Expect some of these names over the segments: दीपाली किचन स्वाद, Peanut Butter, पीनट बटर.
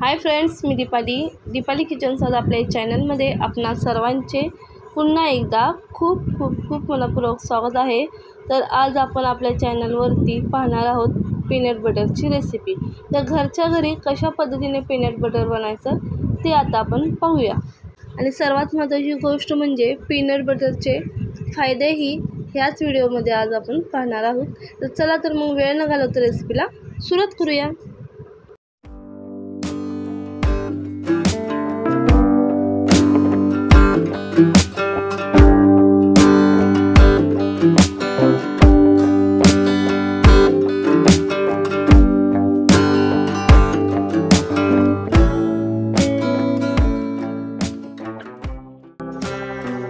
हाय friends, मी दीपाली किचन स्वाद आपल्या चॅनलमध्ये आपणा सर्वांचे पुन्हा एकदा खूप खूप खूप मनपूर्वक स्वागत आहे। तर आज आपण आपल्या चॅनलवरती पाहणार आहोत पीनट बटरची रेसिपी। तर घरच्या घरी कशा पद्धतीने पीनट बटर बनायचं ते आता आपण पाहूया। आणि सर्वात महत्त्वाची गोष्ट म्हणजे पीनट बटरचे फायदेही ह्याच व्हिडिओमध्ये आज आपण पाहणार आहोत। तर चला तर मग वेळ न घालवता रेसिपीला सुरुवात करूया।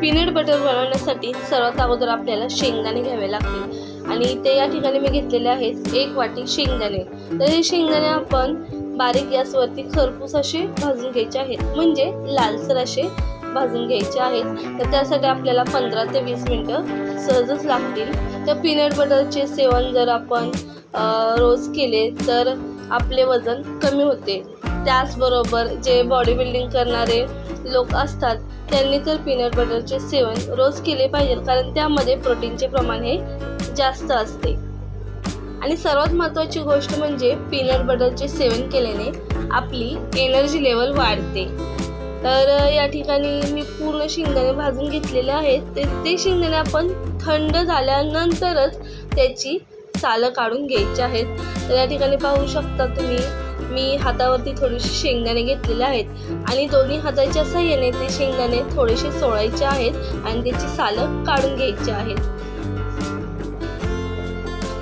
पीनट बटर बनवण्यासाठी सर्वात अगोदर आपल्याला शेंगदाणे घ्यावे लागतील आणि ते या ठिकाणी मी घेतलेले आहेत 1 वाटी शेंगदाणे। तर हे शेंगदाणे आपण बारीक गॅसवरती खरपूस असे भाजून घ्यायचे आहेत, म्हणजे लालसर असे भाजून घ्यायचे आहेत। तर त्यासाठी आपल्याला 15 ते 20 मिनिटं सहजच लागतील। तर पीनट बटरचे सेवन जर आपण रोज केले तर आपले वजन कमी होते। त्याचबरोबर जे बॉडी बिल्डिंग करणारे लोक असतात त्यांनी तर पीनट बटरचे सेवन रोज केले पाहिजे, कारण त्यामध्ये प्रोटीनचे प्रमाण हे जास्त असते। आणि सर्वात महत्त्वाची गोष्ट म्हणजे पीनट बटरचे सेवन केल्याने आपली एनर्जी लेवल वाढते। तर या ठिकाणी मी पूर्ण शेंगदाणे भाजून घेतलेले आहेत। ते शेंगदाणे आपण थंड झाल्यानंतरच त्याची सालं काढून घ्यायची आहेत। तर या ठिकाणी पाहू शकता तुम्ही, मी हातावरती थोडीशी शेंगदाणे घेतलेले आहेत आणि दोन्ही हाताच्या साह्याने ते शेंगदाणे थोडेसे सोळायचे आहेत आणि त्याची सालं काढून घ्यायची आहेत।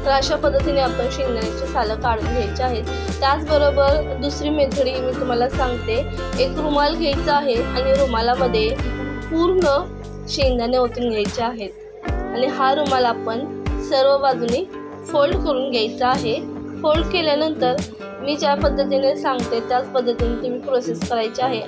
तर अशा पद्धतीने आपण शेंगदाण्याची सालं काढून घ्यायची आहेत। त्याचबरोबर दुसरी मेथडी मी तुम्हाला सांगते। एक रुमाल घ्यायचा आहे आणि रुमालामध्ये पूर्ण शेंगदाणे ओतून घ्यायचे आहेत आणि हा रुमाल आपण सर्व बाजूने फोल्ड करून घ्यायचा आहे। फोल्ड केल्यानंतर मी ज्या पद्धतीने सांगते त्याच पद्धतीने तुम्ही प्रोसेस करायची आहे।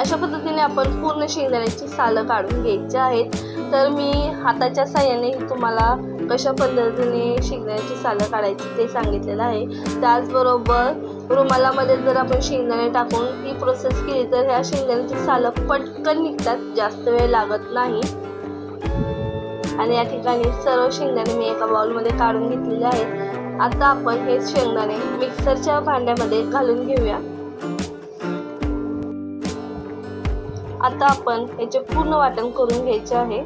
अशा पद्धतीने आपण पूर्ण शेंगदाण्याची सालं काढून घ्यायची आहेत। तर मी हाताच्या साह्याने तुम्हाला कशा पद्धतीने शेंगदाण्याची सालं काढायची ते सांगितलेलं आहे। त्याचबरोबर रुमालामध्ये जर आपण शेंगदाणे टाकून ही प्रोसेस केली तर ह्या शेंगदाण्याची सालं पटकन निघतात, जास्त वेळ लागत नाही। आणि या ठिकाणी सर्व शेंगदाणे मी एका बाउलमध्ये काढून घेतलेले आहेत। आता आपण हे शेंगदाणे मिक्सरच्या भांड्यामध्ये घालून घेऊया। आता आपण याचे पूर्ण वाटण करून घ्यायचे आहे।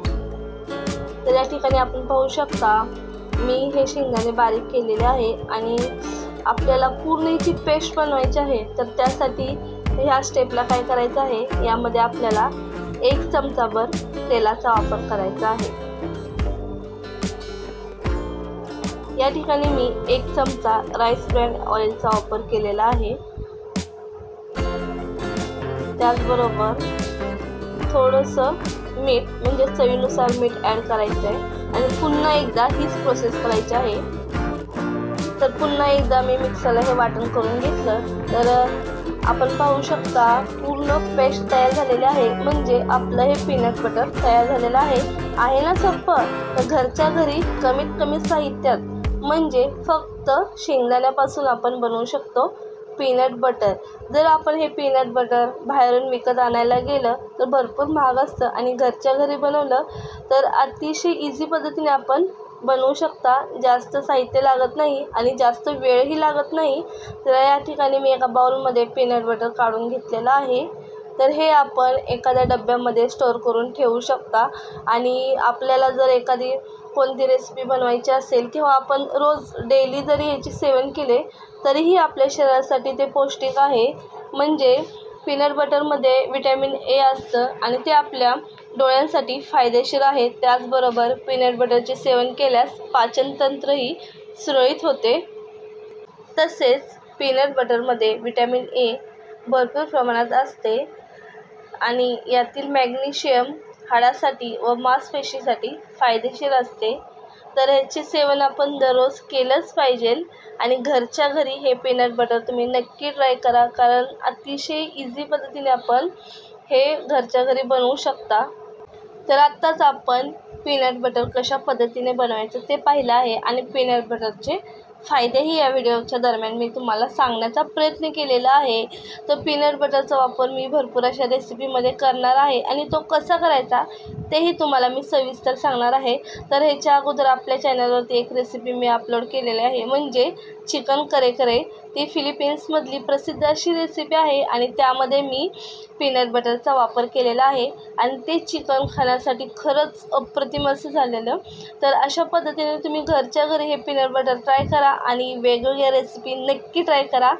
तर या ठिकाणी आपण पाहू शकता मी हे शेंगदाणे बारीक केलेले आहे आणि आपल्याला पूर्ण याची पेस्ट बनवायची आहे। तर त्यासाठी ह्या स्टेपला काय करायचं आहे, यामध्ये आपल्याला 1 चमचाभर तेलाचा वापर करायचा आहे। या ठिकाणी मी 1 चमचा राईस ब्रँड ऑइलचा वापर केलेला आहे। त्याचबरोबर थोडंसं मीठ म्हणजे चवीनुसार मीठ ॲड करायचं आहे आणि पुन्हा एकदा हीच प्रोसेस करायची आहे। तर पुन्हा एकदा मी मिक्सरला हे वाटण करून घेतलं। तर आपण पाहू शकता पूर्ण पेस्ट तयार झालेली आहे, म्हणजे आपलं हे पीनट बटर तयार झालेलं आहे ना सोपं। तर घरच्या घरी कमीत कमी साहित्यात म्हणजे फक्त शेंगदाण्यापासून आपण बनवू शकतो पीनट बटर। जर आपण हे पीनट बटर बाहेरून विकत आणायला गेलं तर भरपूर महाग असतं आणि घरच्या घरी बनवलं तर अतिशय इझी पद्धतीने आपण बनवू शकता। जास्त साहित्य लागत नाही आणि जास्त वेळही लागत नाही। तर या ठिकाणी मी एका बाउलमध्ये पीनट बटर काढून घेतलेलं आहे। तर हे आपण एखाद्या डब्यामध्ये स्टोअर करून ठेवू शकता आणि आपल्याला जर एखादी कोणती रेसिपी बनवायची असेल किंवा आपण रोज डेली जरी याची सेवन केले तरीही आपल्या शरीरासाठी ते पौष्टिक आहे। म्हणजे पीनट बटरमध्ये व्हिटॅमिन A असतं आणि ते आपल्या डोळ्यांसाठी फायदेशीर आहे। त्याचबरोबर पीनट बटरचे सेवन केल्यास पाचनतंत्रही सुरळीत होते। तसेच पीनट बटरमध्ये व्हिटॅमिन A भरपूर प्रमाणात असते आणि यातील मॅग्नेशियम हाडासाठी व मांसपेशीसाठी फायदेशीर असते। तर ह्याचे सेवन आपण दररोज केलंच पाहिजे आणि घरच्या घरी हे पीनट बटर तुम्ही नक्की ट्राय करा, कारण अतिशय इझी पद्धतीने आपण हे घरच्या घरी बनवू शकता। तर आत्ताच आपण पीनट बटर कशा पद्धतीने बनवायचं ते पाहिलं आहे आणि पीनट बटरचे फायदेही या व्हिडिओच्या दरम्यान मी तुम्हाला सांगण्याचा प्रयत्न केलेला आहे। तर पीनट बटरचा वापर मी भरपूर अशा रेसिपीमध्ये करणार आहे आणि तो कसा करायचा तेही तुम्हाला मी सविस्तर सांगणार आहे। तर ह्याच्या अगोदर आपल्या चॅनलवरती एक रेसिपी मी अपलोड केलेली आहे, म्हणजे चिकन करे करे, ती फिलिपिन्समधली प्रसिद्ध अशी रेसिपी आहे आणि त्यामध्ये मी पीनट बटरचा वापर केलेला आहे आणि ते चिकन खाण्यासाठी खरंच अप्रतिम असं झालेलं। तर अशा पद्धतीने तुम्ही घरच्या घरी हे पीनट बटर ट्राय करा आणि वेगवेगळ्या रेसिपी नक्की ट्राय करा।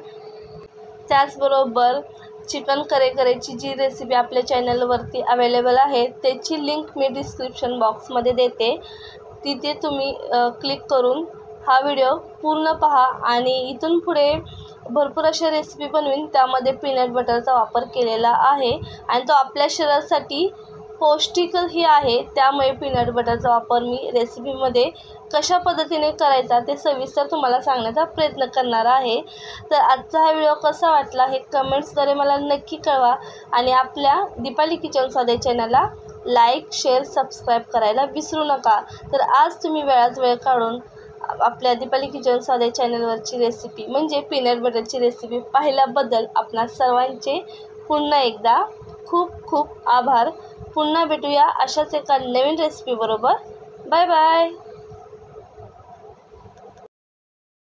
त्याचबरोबर चिकन करे करेची जी रेसिपी आपल्या चॅनलवरती अवेलेबल आहे त्याची लिंक मी डिस्क्रिप्शन बॉक्समध्ये देते, तिथे तुम्ही क्लिक करून हा व्हिडिओ पूर्ण पहा आणि इथून पुढे भरपूर अशा रेसिपी बनवीन त्यामध्ये पीनट बटरचा वापर केलेला आहे आणि तो आपल्या शरीरासाठी पौष्टिकही आहे। त्यामुळे पीनट बटरचा वापर मी रेसिपीमध्ये कशा पद्धतीने करायचा ते सविस्तर तुम्हाला सांगण्याचा प्रयत्न करणार आहे। तर आजचा हा व्हिडिओ कसा वाटला हे कमेंट्सद्वारे मला नक्की कळवा आणि आपल्या दीपाली किचन स्वाद चॅनलला लाईक शेअर सबस्क्राईब करायला विसरू नका। तर आज तुम्ही वेळात वेळ काढून आपल्या दीपाली किचन स्वाद चॅनलवरची रेसिपी म्हणजे पीनट बटरची रेसिपी पाहिल्याबद्दल आपणा सर्वांचे पुन्हा एकदा खूप खूप आभार। पुन्हा भेटूया अशाच एका नवीन रेसिपीबरोबर। Bye bye.